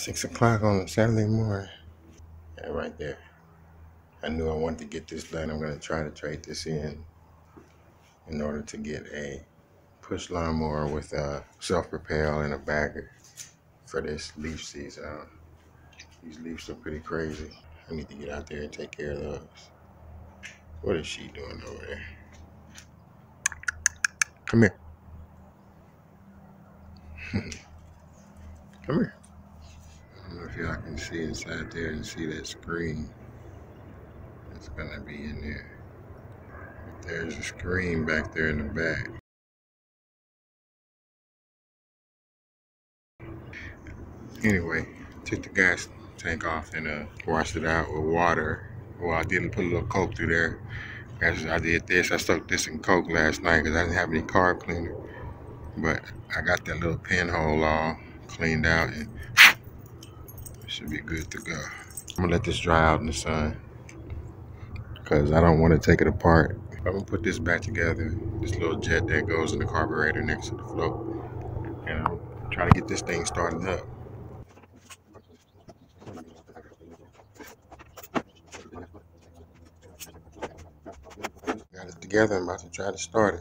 6 o'clock on a Saturday morning. Yeah, right there. I knew I wanted to get this done. I'm going to try to trade this in order to get a push lawnmower with a self-propel and a bagger for this leaf season. These leaves are pretty crazy. I need to get out there and take care of those. What is she doing over there? Come here. Come here. I don't know if y'all can see inside there and see that screen that's gonna be in there. But there's a screen back there in the back. Anyway, took the gas tank off and washed it out with water. Well, I didn't put a little Coke through there. As I did this, I soaked this in Coke last night because I didn't have any carb cleaner. But I got that little pinhole all cleaned out and it should be good to go. I'm gonna let this dry out in the sun because I don't want to take it apart. I'm gonna put this back together, this little jet that goes in the carburetor next to the float. And I'm trying to get this thing started up. Got it together, I'm about to try to start it.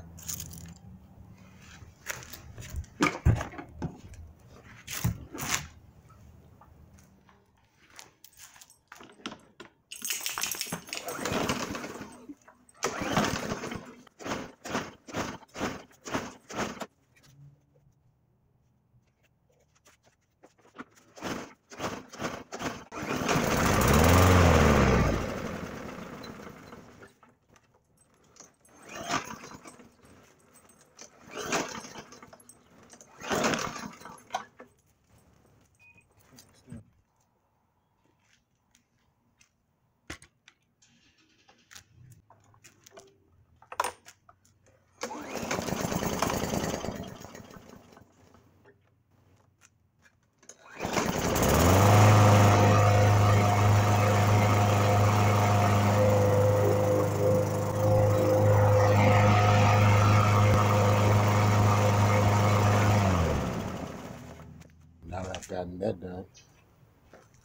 Gotten that done.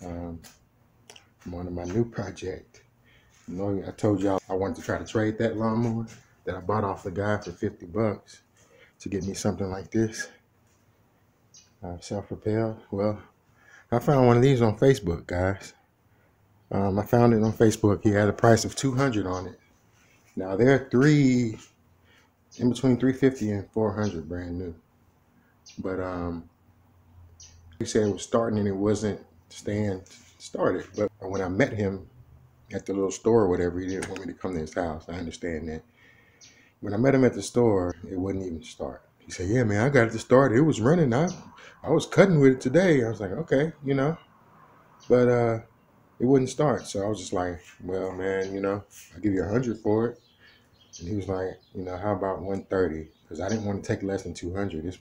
I'm on to my new project. You know, I told y'all I wanted to try to trade that lawnmower that I bought off the guy for 50 bucks to get me something like this. Self-propelled. Well, I found one of these on Facebook, guys. I found it on Facebook. He had a price of $200 on it. Now there are three in between $350 and $400 brand new. But he said it was starting and it wasn't staying started. But when I met him at the little store or whatever, he didn't want me to come to his house. I understand that. When I met him at the store, it wouldn't even start. He said, yeah, man, I got it to start. It was running. I was cutting with it today. I was like, okay, you know. But it wouldn't start. So I was just like, well, man, you know, I'll give you 100 for it. And he was like, you know, how about 130? Because I didn't want to take less than 200.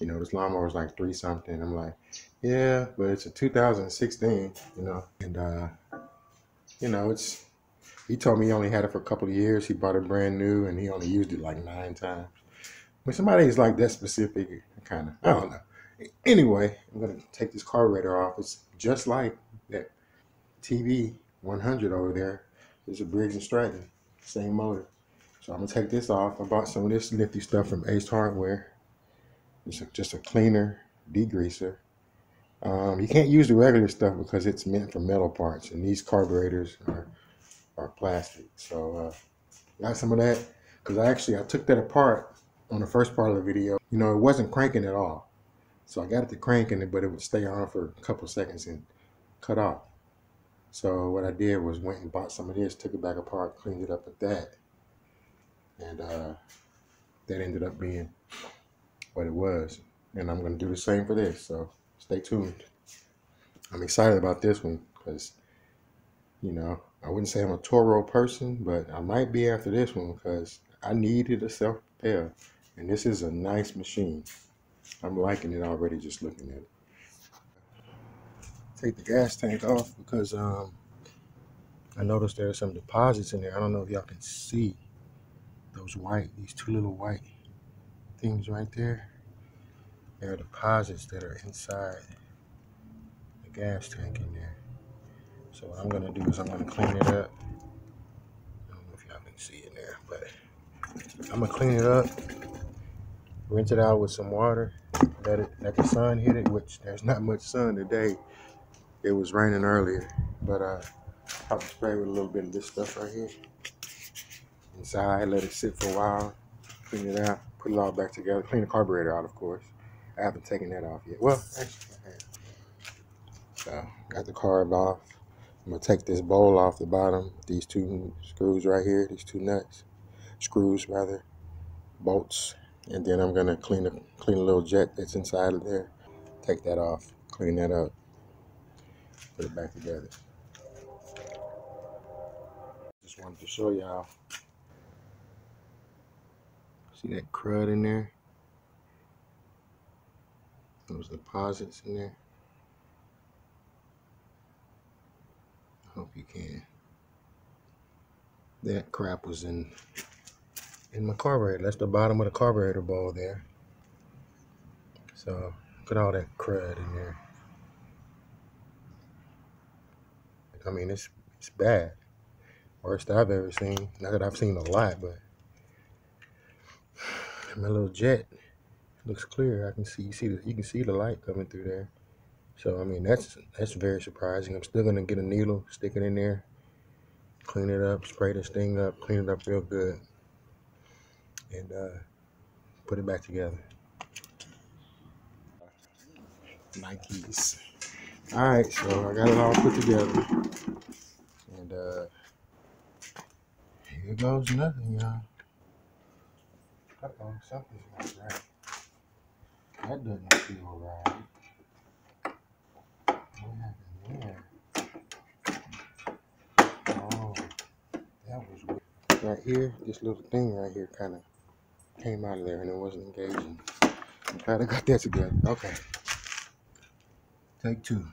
You know, this lawnmower was like 3 something. I'm like, yeah, but it's a 2016, you know. And, you know, he told me he only had it for a couple of years. He bought it brand new and he only used it like 9 times. When somebody is like that specific, kind of, I don't know. Anyway, I'm going to take this carburetor off. It's just like that TV 100 over there. It's a Briggs and Stratton, same motor. So I'm going to take this off. I bought some of this nifty stuff from Ace Hardware. It's just a cleaner, degreaser. You can't use the regular stuff because it's meant for metal parts, and these carburetors are plastic. So got some of that because I took that apart on the first part of the video. You know, it wasn't cranking at all. So I got it to cranking, but it would stay on for a couple seconds and cut off. So what I did was went and bought some of this, took it back apart, cleaned it up with that. And that ended up being what it was, and I'm gonna do the same for this, so stay tuned. I'm excited about this one because, you know, I wouldn't say I'm a Toro person, but I might be after this one because I needed a self-propel, and this is a nice machine. I'm liking it already just looking at it. Take the gas tank off because I noticed there are some deposits in there. I don't know if y'all can see those white, these two little white things right there. There are deposits that are inside the gas tank in there. So what I'm going to do is I'm going to clean it up. I don't know if y'all can see in there, but I'm going to clean it up, rinse it out with some water, let the sun hit it, which there's not much sun today. It was raining earlier, but I'll spray with a little bit of this stuff right here. Inside, let it sit for a while, clean it out, put it all back together, clean the carburetor out, of course. I haven't taken that off yet. Well, actually, I have. So, got the carb off. I'm going to take this bowl off the bottom, these two screws right here, these two nuts, screws rather, bolts, and then I'm going to clean a little jet that's inside of there, take that off, clean that up, put it back together. Just wanted to show y'all. See that crud in there? Those deposits in there. I hope you can. That crap was in my carburetor. That's the bottom of the carburetor bowl there. So look at all that crud in there. I mean, it's bad. Worst I've ever seen. Not that I've seen a lot, but my little jet looks clear. I can see you can see the light coming through there. So I mean, that's very surprising. I'm still gonna get a needle, stick it in there, clean it up, spray this thing up, clean it up real good, and put it back together. Nikes. All right, so I got it all put together, and here goes nothing, y'all. Uh-oh, something's not right. That doesn't feel right. What happened there? Oh, that was weird. Right here, this little thing right here kind of came out of there and it wasn't engaging. I'm glad I got that together. Okay. Take two.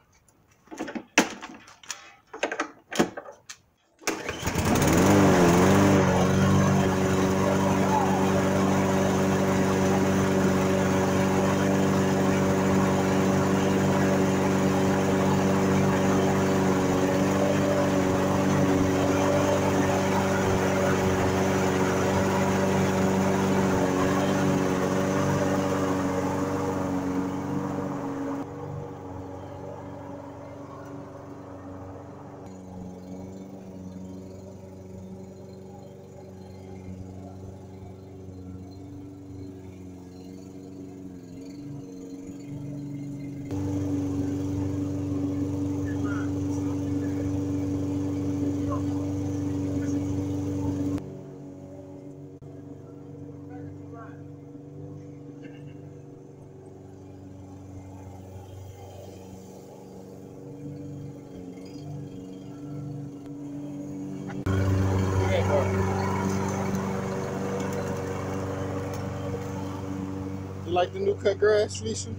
You like the new cut grass, Lisa?